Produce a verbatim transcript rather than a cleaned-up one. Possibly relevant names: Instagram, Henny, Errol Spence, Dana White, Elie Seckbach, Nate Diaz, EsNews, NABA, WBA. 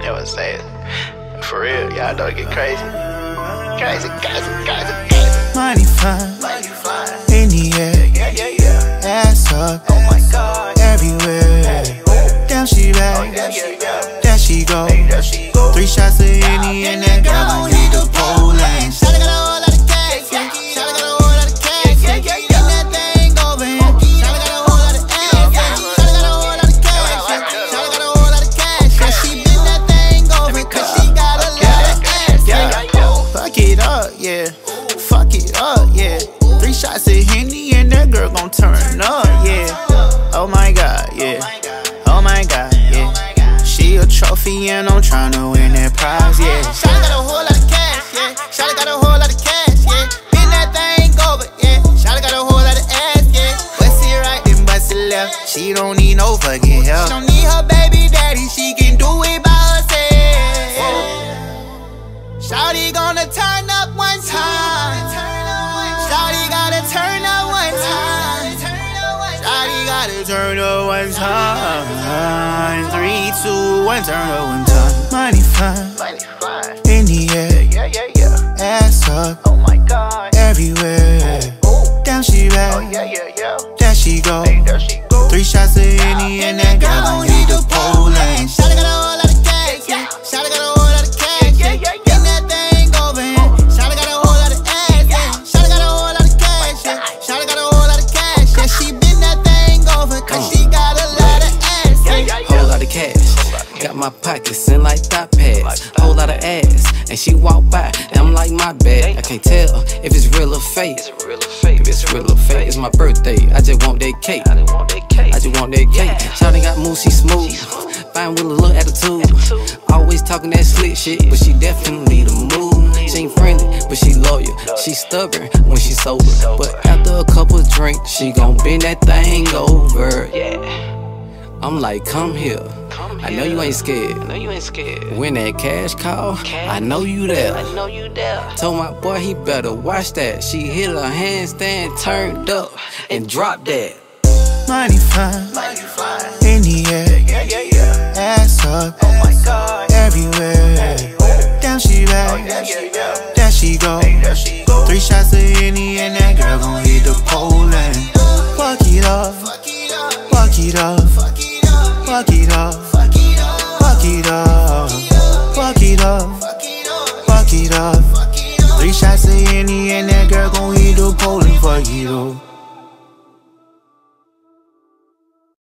That was sad. For real, y'all don't get crazy. Crazy, crazy, crazy, crazy. Money fine, money fine. In the air, yeah, yeah, yeah. Ass up, oh my god. Everywhere, everywhere. Down she back, oh, yeah, yeah, yeah. There she go, hey, there she go. Three shots of Henny and that girl don't need the pole line. Yeah, fuck it up, yeah. Three shots of Henny and that girl gon' turn up, yeah. Oh my god, yeah. Oh my god, yeah. She a trophy and I'm tryna win that prize, yeah. Shawty got a whole lot of cash, yeah. Shawty got a whole lot of cash, yeah. Bend that thing over, yeah. Shawty got a whole lot of ass, yeah. Bust it right then bust it left. She don't need no fucking help. She don't need her baby daddy, she can do it by herself. Shawty gonna turn up one time. Shawty gotta turn up one time. Shawty gotta turn up one time. Three, two, one, turn up one time. Money fine, in the air, yeah, yeah, yeah. Ass up, oh my god. Everywhere, ooh, ooh. Down she back, oh yeah, yeah, yeah. There she go, hey, there she go. Three shots of Henny and that girl don't need the pole line. Shawty got a whole lot of cash, yeah. Shawty got a whole lot of cash, yeah, yeah, yeah. Got my pockets in like thigh pads, whole lot of ass, and she walk by, and I'm like, my bad. I can't tell if it's real or fake. If it's real or fake, it's my birthday. I just want that cake. I just want that cake. Shawty got moves, she smooth, fine with a little attitude. Always talking that slick shit, but she definitely the move. She ain't friendly, but she loyal. She stubborn when she sober, but after a couple drinks, she gon' bend that thing over. I'm like, come here. I know you ain't scared. I know you ain't scared. When that cash call, cash, I know you there. I know you there. Told my boy he better watch that. She hit her handstand, turned up, and dropped that. Money fine, money fine. In the air, yeah, yeah, yeah. Ass up, oh my god. Everywhere, everywhere. Down she back, oh yeah, yeah, yeah. There she go, hey, there she go. Three shots of Henny and that girl gon' hit the pole and fuck it up, fuck it up, fuck it up, fuck it up, fuck it up. Fuck it up, fuck it up, fuck it up. Three shots of Henny and that girl gon' hit the pole and fuck it up.